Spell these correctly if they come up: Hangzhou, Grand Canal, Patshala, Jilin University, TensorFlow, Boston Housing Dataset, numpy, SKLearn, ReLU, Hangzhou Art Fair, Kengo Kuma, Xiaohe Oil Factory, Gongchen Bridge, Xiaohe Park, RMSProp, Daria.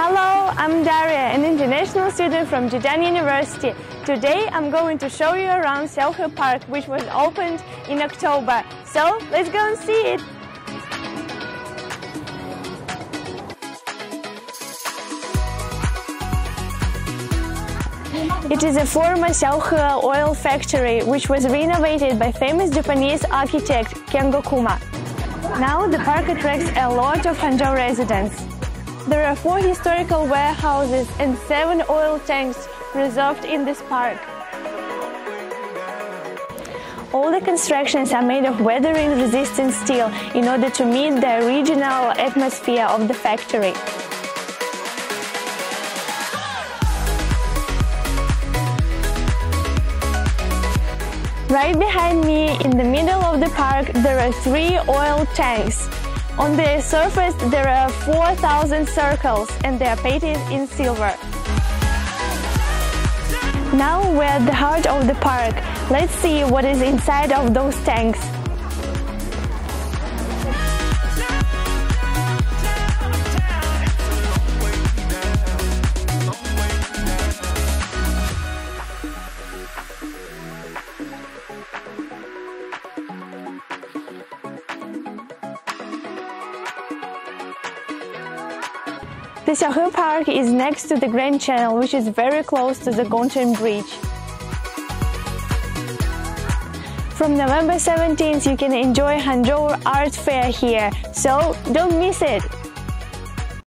Hello, I'm Daria, an international student from Jilin University. Today I'm going to show you around Xiaohe Park, which was opened in October. So let's go and see it! It is a former Xiaohe Oil Factory, which was renovated by famous Japanese architect Kengo Kuma. Now the park attracts a lot of Hangzhou residents. There are 4 historical warehouses and 7 oil tanks preserved in this park. All the constructions are made of weathering-resistant steel in order to meet the original atmosphere of the factory. Right behind me, in the middle of the park, there are 3 oil tanks. On the surface, there are 4,000 circles, and they are painted in silver. Now we're at the heart of the park. Let's see what is inside of those tanks. The Xiaohe Park is next to the Grand Canal, which is very close to the Gongchen Bridge. From November 17th, you can enjoy Hangzhou Art Fair here, so don't miss it!